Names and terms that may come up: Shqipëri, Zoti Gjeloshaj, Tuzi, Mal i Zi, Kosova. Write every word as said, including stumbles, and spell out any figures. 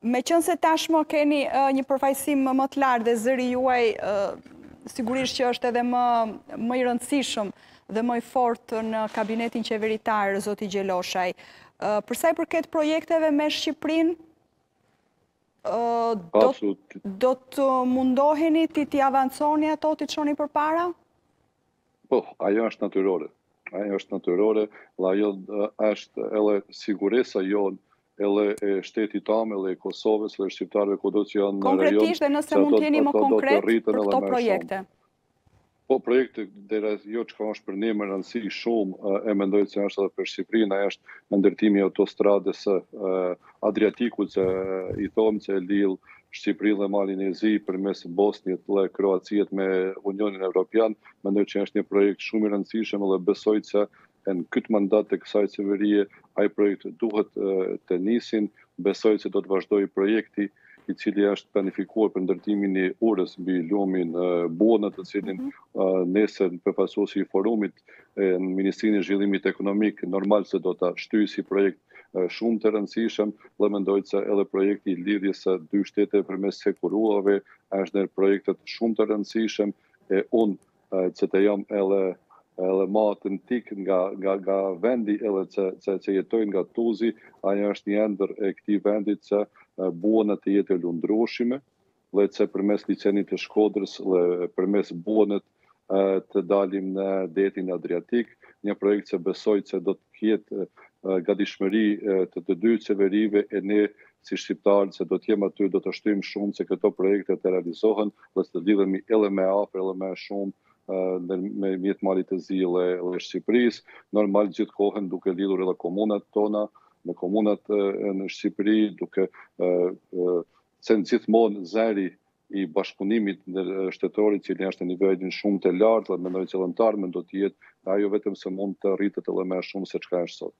Me qënë se tashmë keni një përfajsim më të lartë dhe zëri juaj sigurisht që është edhe më, më i rëndësishëm dhe më i fortë në kabinetin qeveritar, Zoti Gjeloshaj. Përsa i përket projekteve me Shqipërinë, do, do të mundoheni ti t'i avanconi ato, ti çoni përpara? Po, ajo është natyrore. Ajo është natyrore, la ajo është edhe siguresa jonë, edhe e shtetit tamë, edhe e Kosovës, edhe shqiptarëve kudo që janë në rajon. Konkretisht dhe nëse mund t'jeni më konkret për këto projekte? Po, projekte dhe jo që ka është për ne më rëndësi shumë e mendojtë se është edhe për Shqipërinë, është ndërtimi autostradës Adriatikut që i thomë që lidh Shqipërinë dhe Malin e Zi përmes Bosnit dhe Kroacijet me Unionin Evropian, mendoj që është një projekt shumë i rëndësishëm dhe besoj që në këtë mandat të kësaj qeverie ai projekt duhet të nisin, besoj që do të vazhdojë projekti i cili është planifikuar për ndërtimin e orës mbi lumin Bona, të cilin nesër përfaqësuesi i forumit në Ministrinë e Zhvillimit Ekonomik, normal se do ta shtyjë si projekt shumë të rëndësishëm, dhe mendoj se edhe projekti i lidhjes së dy shteteve përmes sekuruave është ndër projektet shumë të rëndësishëm, e unë që të jam edhe edhe ma autentik nga, nga, nga vendi edhe që, që, që jetojnë nga Tuzi, aja është një ndër e këtij vendit që buonat e jetë e lundrushime, dhe që përmes liçenit të Shkodrës dhe përmes buonat të dalim në detin Adriatik, një projekt që besoj që do të ketë gatishmëri të të dy qeverive e ne si shqiptarë që do të jem aty, do të shtojmë shumë që këto projekte të realizohen dhe të lidhemi edhe më afër, edhe më shumë me mjetë Malit e Zi dhe Shqipërisë, normal gjithkohën duke lidhur edhe komunat tona, me komunat në Shqipëri, duke se në gjithmonë zëri i bashkëpunimit shtetori që është në nivelin shumë të lartë dhe mendoj që lëmtarmen do të jetë, ajo vetëm se mund të rritet edhe më shumë se çka është sot.